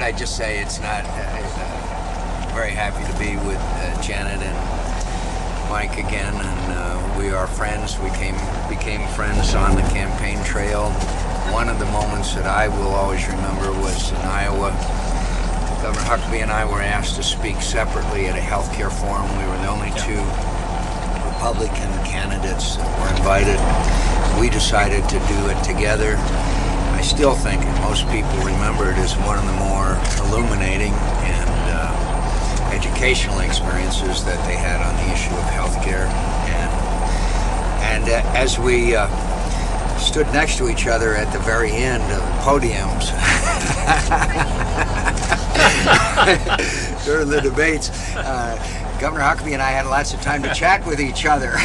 could I just say it's not, I'm very happy to be with Janet and Mike again, and we are friends. We became friends on the campaign trail. One of the moments that I will always remember was in Iowa. Governor Huckabee and I were asked to speak separately at a health care forum. We were the only two Republican candidates that were invited. We decided to do it together. I still think, and most people remember it, as one of the more illuminating and educational experiences that they had on the issue of health care. And as we stood next to each other at the very end of the podiums during the debates, Governor Huckabee and I had lots of time to chat with each other.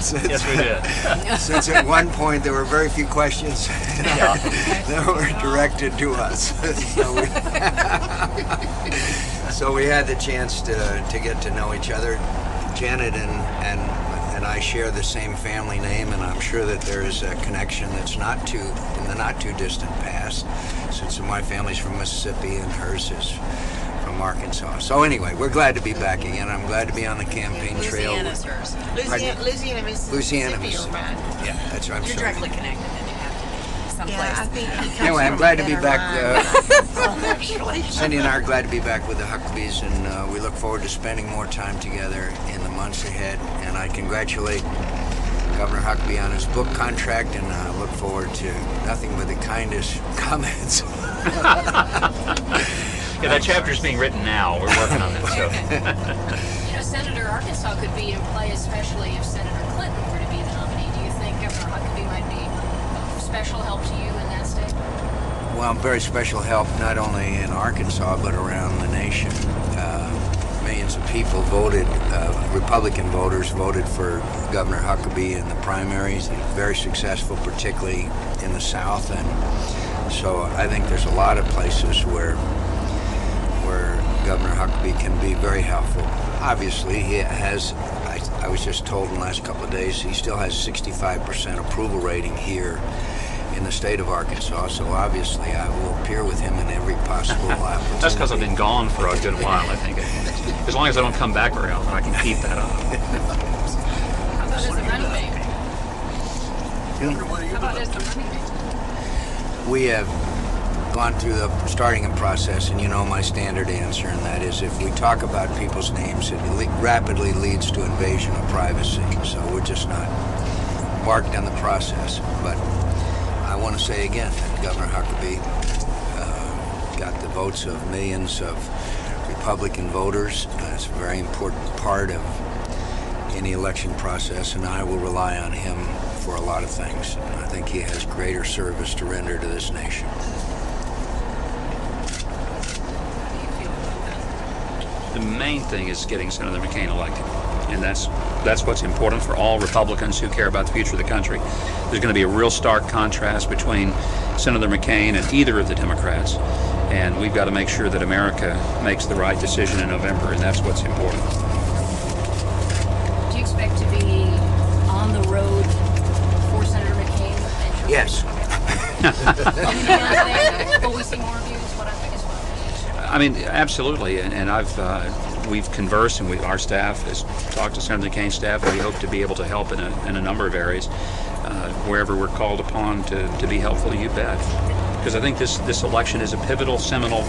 Since, yes, we did. Since at one point there were very few questions that were directed to us. So we had the chance to get to know each other. Janet and I share the same family name, and I'm sure that there is a connection that's not too, in the not too distant past, since my family's from Mississippi and hers is from Arkansas. So anyway, we're glad to be back again. I'm glad to be on the campaign trail. Louisiana's hers. Louisiana, Mississippi. Louisiana, Mississippi. Yeah, that's what I'm sure. You're directly connected, and you have to be someplace. Yeah, I think. Anyway, I'm glad to be back. Cindy and I are glad to be back with the Huckabees, and we look forward to spending more time together in the months ahead. And I congratulate Governor Huckabee on his book contract, and I look forward to nothing but the kindest comments. Yeah, that chapter's being written now. We're working on it. So. You know, Senator, Arkansas could be in play, especially if Senator Clinton were to be the nominee. Do you think Governor Huckabee might be of special help to you in that state? Well, I'm very special help, not only in Arkansas, but around the nation. Millions of people voted, Republican voters voted for Governor Huckabee in the primaries. He was very successful, particularly in the South. And so I think there's a lot of places where Governor Huckabee can be very helpful. Obviously, he has, I was just told in the last couple of days, he still has 65% approval rating here in the state of Arkansas, so obviously I will appear with him in every possible opportunity. That's because I've been gone for a good while, I think. As long as I don't come back very often, I can keep that up. How about as a running mate? How about as a running mate? We have gone through the starting process, and you know my standard answer, and that is if we talk about people's names, it rapidly leads to invasion of privacy. So we're just not embarked on the process. But I want to say again that Governor Huckabee got the votes of millions of Republican voters. That's a very important part of any election process, and I will rely on him for a lot of things. And I think he has greater service to render to this nation. The main thing is getting Senator McCain elected, and that's what's important for all Republicans who care about the future of the country. There's going to be a real stark contrast between Senator McCain and either of the Democrats, and we've got to make sure that America makes the right decision in November, and that's what's important. Do you expect to be on the road for Senator McCain? Yes. Will we see more of you? I mean, absolutely, and I've we've conversed, and our staff has talked to Senator McCain's staff, and we hope to be able to help in a number of areas, wherever we're called upon to be helpful. You bet, because I think this election is a pivotal, seminal.